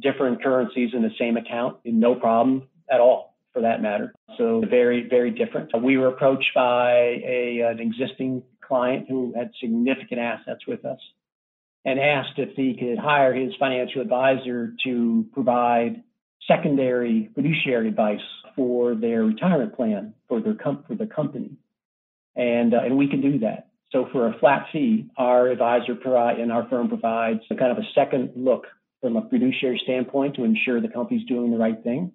different currencies in the same account, no problem at all, for that matter. So very, very different. We were approached by an existing client who had significant assets with us and asked if he could hire his financial advisor to provide secondary fiduciary advice for their retirement plan for their company, and we can do that. So for a flat fee, our advisor and our firm provides a kind of a second look from a fiduciary standpoint to ensure the company's doing the right thing.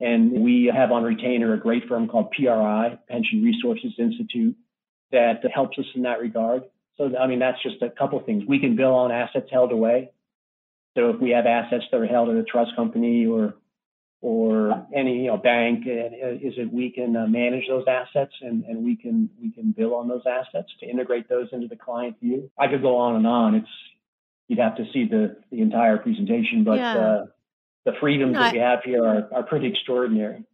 And we have on retainer a great firm called PRI, Pension Resources Institute, that helps us in that regard. So I mean, that's just a couple of things. We can bill on assets held away. So if we have assets that are held in a trust company or any bank, is it we can manage those assets and we can bill on those assets to integrate those into the client view. I could go on and on. You'd have to see the entire presentation, but the freedoms that we have here are pretty extraordinary.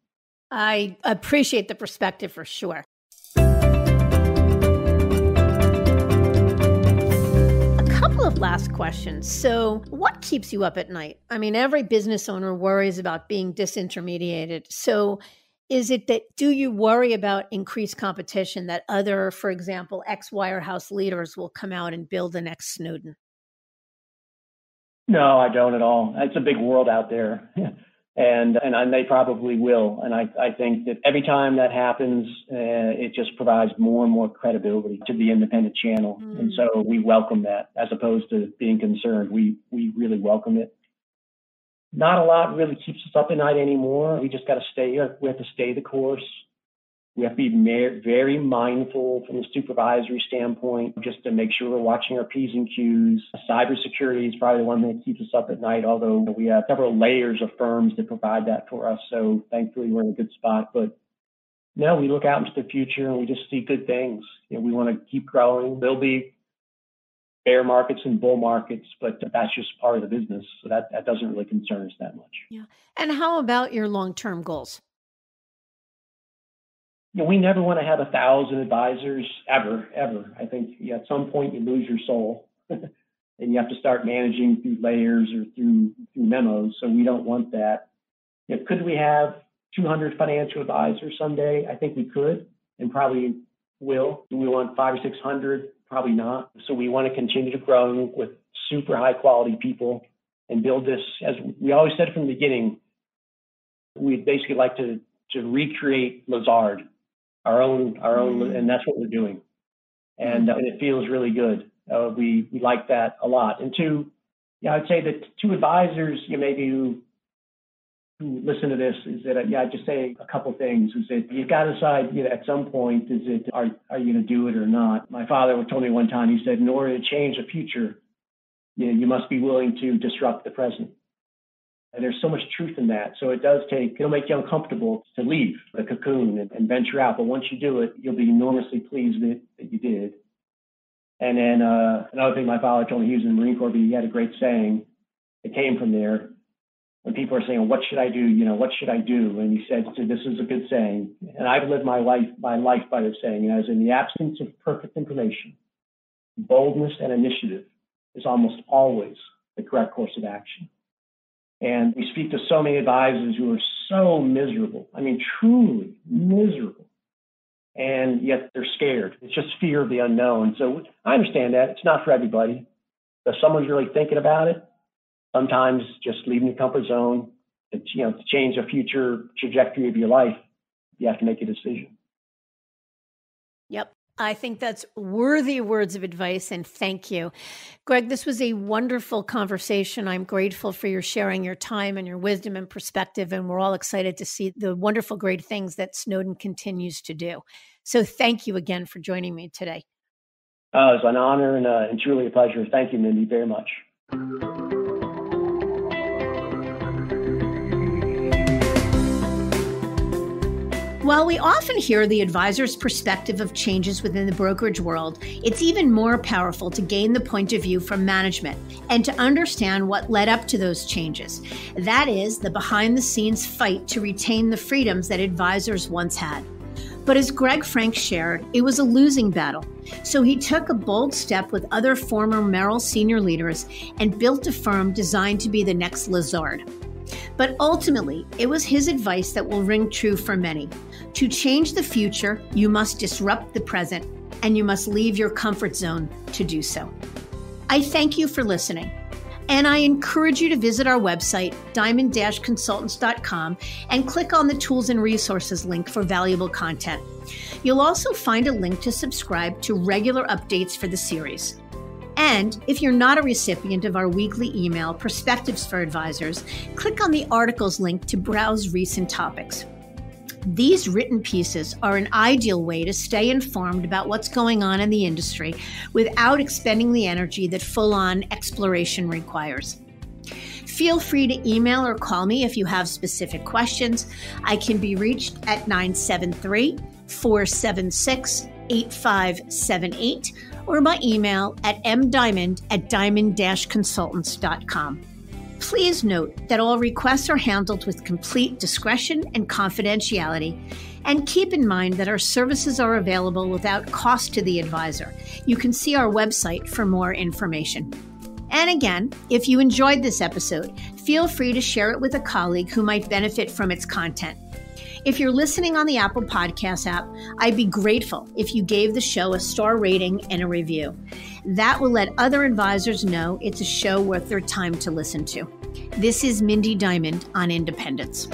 I appreciate the perspective for sure. Last question. So what keeps you up at night? I mean, every business owner worries about being disintermediated. So is it that, do you worry about increased competition that other, for example, ex-Wirehouse leaders will come out and build the next Snowden? No, I don't at all. It's a big world out there. And they probably will. And I think that every time that happens, it just provides more and more credibility to the independent channel. Mm. And so we welcome that as opposed to being concerned. We really welcome it. Not a lot really keeps us up at night anymore. We just got to stay here. We have to stay the course. We have to be very mindful from the supervisory standpoint, just to make sure we're watching our P's and Q's. Cybersecurity is probably the one that keeps us up at night, although we have several layers of firms that provide that for us. So thankfully, we're in a good spot. But no, we look out into the future and we just see good things. You know, we want to keep growing. There'll be bear markets and bull markets, but that's just part of the business. So that doesn't really concern us that much. Yeah. And how about your long-term goals? You know, we never want to have 1,000 advisors ever. I think at some point you lose your soul and you have to start managing through layers or through memos. So we don't want that. You know, could we have 200 financial advisors someday? I think we could and probably will. Do we want 500 or 600? Probably not. So we want to continue to grow with super high quality people and build this. As we always said from the beginning, we'd basically like to recreate Lazard. Our own, and that's what we're doing, and it feels really good. We like that a lot. And two, I'd say that two advisors, maybe who listen to this, is that I'd just say a couple things. Is that you've got to decide, at some point, is it are you going to do it or not? My father told me one time. He said, in order to change the future, you must be willing to disrupt the present. And there's so much truth in that. So it'll make you uncomfortable to leave the cocoon and venture out. But once you do it, you'll be enormously pleased that you did. And then another thing my father told me, he was in the Marine Corps, but he had a great saying that came from there. When people are saying, what should I do? What should I do? And he said, this is a good saying. And I've lived my life by this saying. As in the absence of perfect information, boldness and initiative is almost always the correct course of action. And we speak to so many advisors who are so miserable. I mean, truly miserable. And yet they're scared. It's just fear of the unknown. So I understand that. It's not for everybody. If someone's really thinking about it, sometimes just leaving the comfort zone, to change the future trajectory of your life, you have to make a decision. Yep. I think that's worthy words of advice, and thank you. Greg, this was a wonderful conversation. I'm grateful for your sharing your time and your wisdom and perspective, and we're all excited to see the wonderful, great things that Snowden continues to do. So thank you again for joining me today. It was an honor and truly a pleasure. Thank you, Mindy, very much. While we often hear the advisor's perspective of changes within the brokerage world, it's even more powerful to gain the point of view from management and to understand what led up to those changes. That is the behind-the-scenes fight to retain the freedoms that advisors once had. But as Greg Franks shared, it was a losing battle. So he took a bold step with other former Merrill senior leaders and built a firm designed to be the next Lazard. But ultimately, it was his advice that will ring true for many. To change the future, you must disrupt the present, and you must leave your comfort zone to do so. I thank you for listening, and I encourage you to visit our website, diamond-consultants.com, and click on the Tools and Resources link for valuable content. You'll also find a link to subscribe to regular updates for the series. And if you're not a recipient of our weekly email, Perspectives for Advisors, click on the articles link to browse recent topics. These written pieces are an ideal way to stay informed about what's going on in the industry without expending the energy that full-on exploration requires. Feel free to email or call me if you have specific questions. I can be reached at 973-476-8578 or by email at mdiamond@diamond-consultants.com. Please note that all requests are handled with complete discretion and confidentiality, and keep in mind that our services are available without cost to the advisor. You can see our website for more information. And again, if you enjoyed this episode, feel free to share it with a colleague who might benefit from its content. If you're listening on the Apple Podcast app, I'd be grateful if you gave the show a star rating and a review. That will let other advisors know it's a show worth their time to listen to. This is Mindy Diamond on Independence.